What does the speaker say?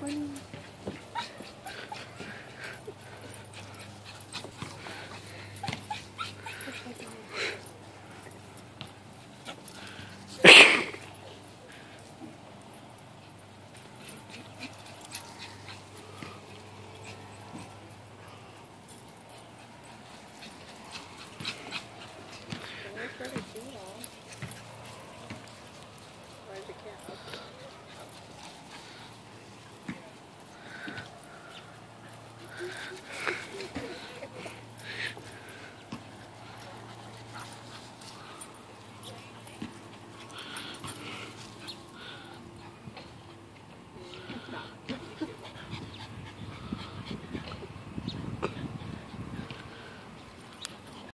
欢迎。